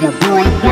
the boy.